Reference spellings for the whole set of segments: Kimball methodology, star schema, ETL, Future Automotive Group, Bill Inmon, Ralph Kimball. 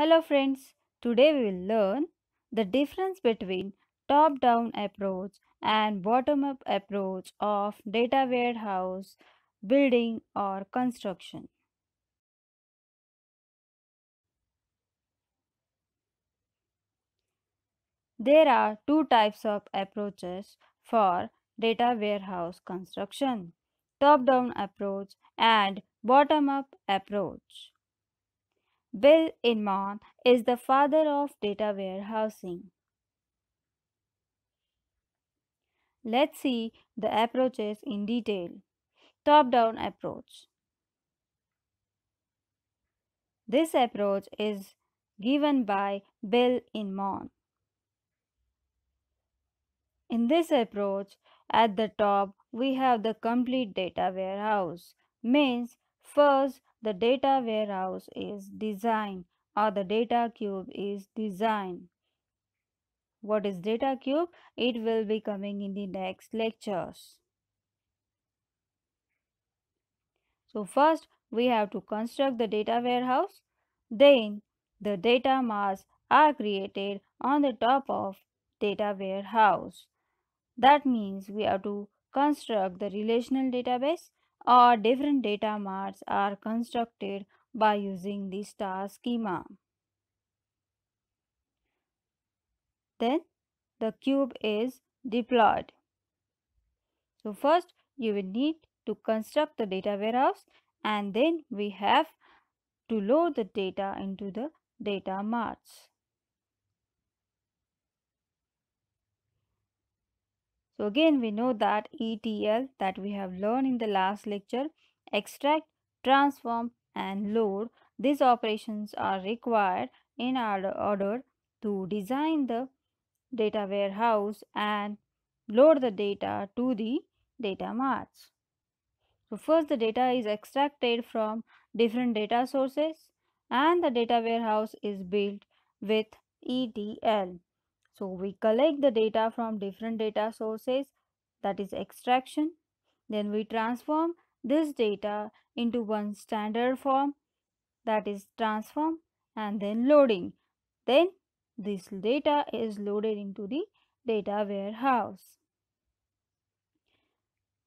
Hello friends, today we will learn the difference between top-down approach and bottom-up approach of data warehouse, building or construction. There are two types of approaches for data warehouse construction: top-down approach and bottom-up approach. Bill Inmon is the father of data warehousing. Let's see the approaches in detail. Top-down approach. This approach is given by Bill Inmon. In this approach, at the top, we have the complete data warehouse. Means, first, the data warehouse is designed or the data cube is designed. What is data cube? It will be coming in the next lectures. So first, we have to construct the data warehouse. Then, the data masks are created on the top of data warehouse. That means we have to construct the relational database, or different data masks are constructed by using the star schema. Then the cube is deployed. So first you will need to construct the data warehouse, and then we have to load the data into the data masks. So again, we know that ETL that we have learned in the last lecture, extract, transform and load. These operations are required in order to design the data warehouse and load the data to the data marts. So first the data is extracted from different data sources and the data warehouse is built with ETL. So we collect the data from different data sources, that is extraction. Then we transform this data into one standard form, that is transform, and then loading. Then this data is loaded into the data warehouse.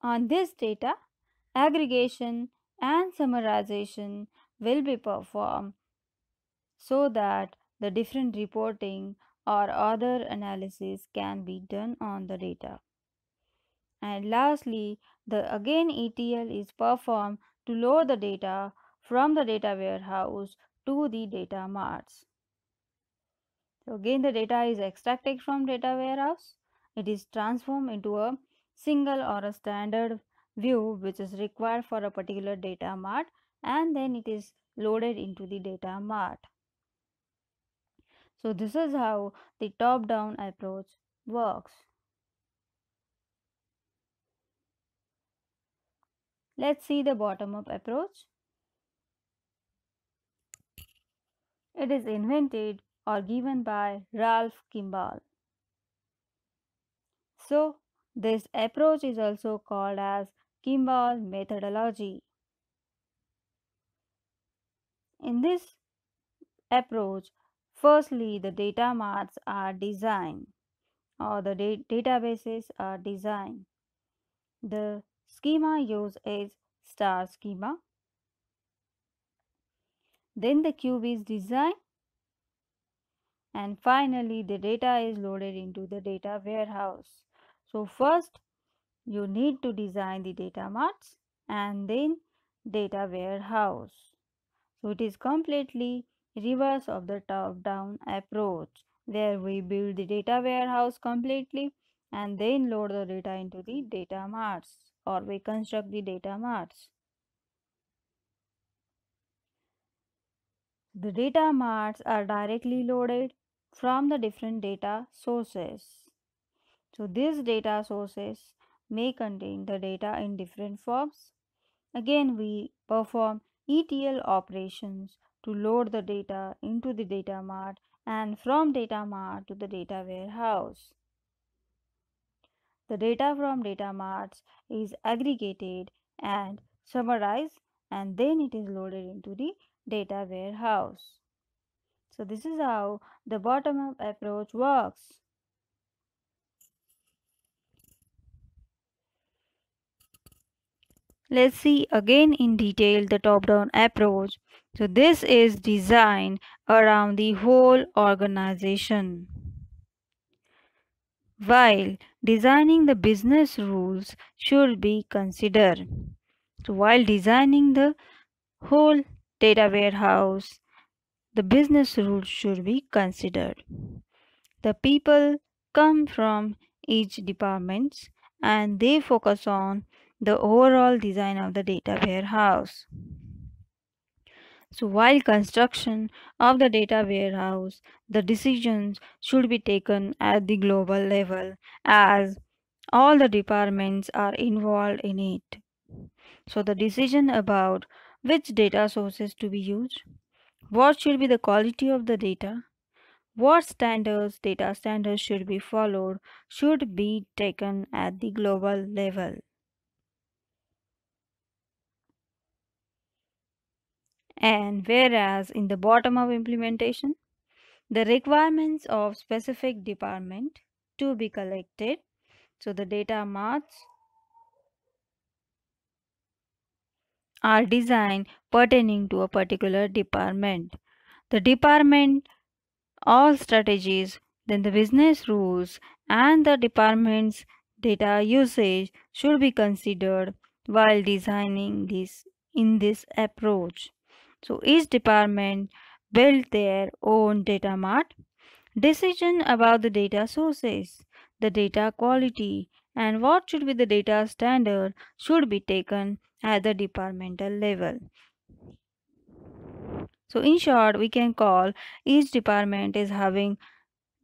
On this data, aggregation and summarization will be performed so that the different reporting or other analysis can be done on the data. And lastly, the again ETL is performed to load the data from the data warehouse to the data marts. So again the data is extracted from data warehouse. It is transformed into a single or a standard view which is required for a particular data mart, and then it is loaded into the data mart. So this is how the top-down approach works. Let's see the bottom-up approach. It is invented or given by Ralph Kimball. So this approach is also called as Kimball methodology. In this approach, firstly, the data marts are designed or the databases are designed. The schema used is star schema. Then the cube is designed. And finally, the data is loaded into the data warehouse. So first, you need to design the data marts and then data warehouse. So it is completely reverse of the top-down approach, where we build the data warehouse completely and then load the data into the data marts, or we construct the data marts. The data marts are directly loaded from the different data sources. So these data sources may contain the data in different forms. Again, we perform ETL operations to load the data into the data mart and from data mart to the data warehouse. The data from data marts is aggregated and summarized, and then it is loaded into the data warehouse. So this is how the bottom-up approach works. Let's see again in detail the top-down approach. So this is designed around the whole organization. While designing the business rules should be considered. So while designing the whole data warehouse, the business rules should be considered. The people come from each department and they focus on the overall design of the data warehouse. So while construction of the data warehouse, the decisions should be taken at the global level as all the departments are involved in it. So the decision about which data sources to be used, what should be the quality of the data, what data standards should be followed, should be taken at the global level. And whereas in the bottom-up implementation, the requirements of specific department to be collected, so the data marts are designed pertaining to a particular department. The department, all strategies, then the business rules and the department's data usage should be considered while designing this in this approach. So each department built their own data mart. Decision about the data sources, the data quality, and what should be the data standard should be taken at the departmental level. So in short, we can call each department is having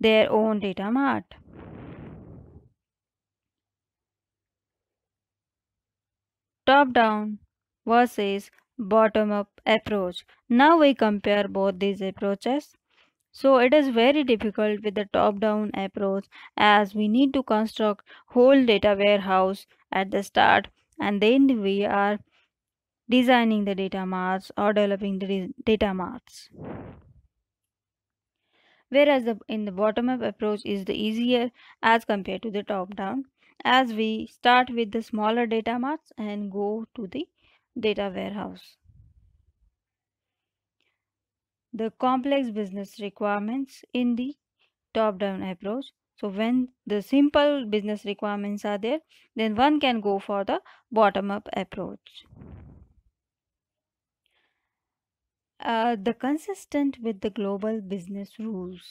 their own data mart. Top-down versus bottom-up approach. Now we compare both these approaches. So it is very difficult with the top-down approach as we need to construct whole data warehouse at the start, and then we are designing the data marts or developing the data marts. Whereas in the bottom-up approach is the easier as compared to the top-down, as we start with the smaller data marts and go to the data warehouse. The complex business requirements in the top-down approach. So when the simple business requirements are there, then one can go for the bottom-up approach. The consistent with the global business rules.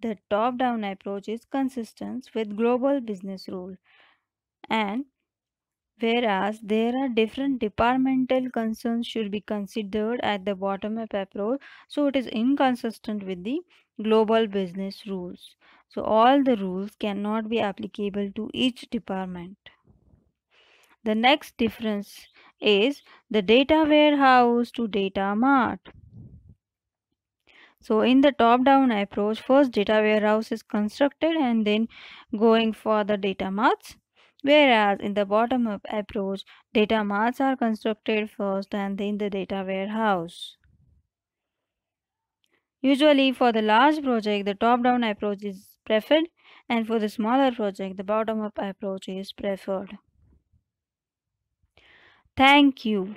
The top-down approach is consistent with global business rule, and whereas there are different departmental concerns should be considered at the bottom-up approach, so it is inconsistent with the global business rules. So all the rules cannot be applicable to each department. The next difference is the data warehouse to data mart. So in the top-down approach, first data warehouse is constructed and then going for the data marts. Whereas in the bottom-up approach, data marts are constructed first and then the data warehouse. Usually for the large project, the top-down approach is preferred, and for the smaller project, the bottom-up approach is preferred. Thank you.